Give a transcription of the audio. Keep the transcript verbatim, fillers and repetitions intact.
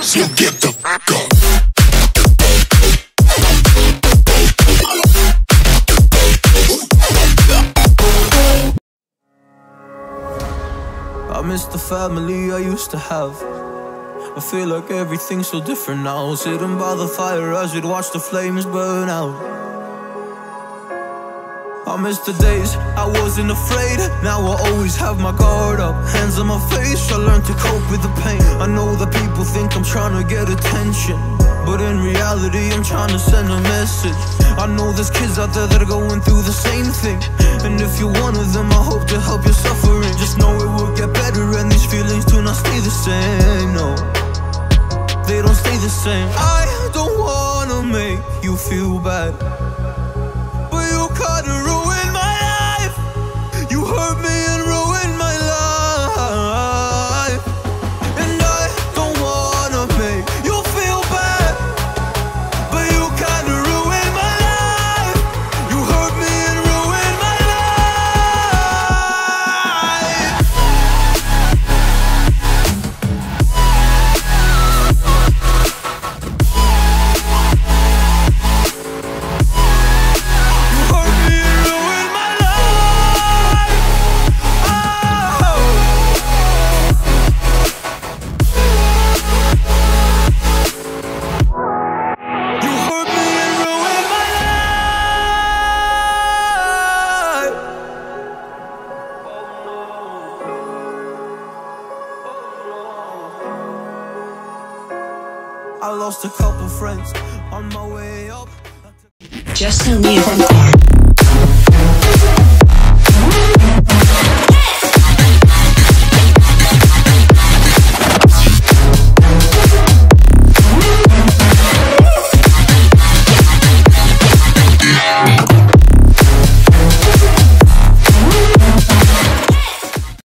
So get the fuck up. I miss the family I used to have. I feel like everything's so different now. Sitting by the fire as we'd watch the flames burn out. I miss the days I wasn't afraid. Now I always have my guard up, hands on my face. I learned to cope with the pain. I know that people think I'm trying to get attention, but in reality I'm trying to send a message. I know there's kids out there that are going through the same thing, and if you're one of them I hope to help your suffering. Just know it will get better, and these feelings do not stay the same. No, they don't stay the same. I don't wanna make you feel bad, but you kinda ruined my life. You hurt me and ruined my life. And I don't wanna make you feel bad, but you kinda ruined my life. You hurt me and ruined my life. You hurt me and ruined my life. Oh. You hurt me and ruined my life. I lost a couple friends on my way up. Just a new one.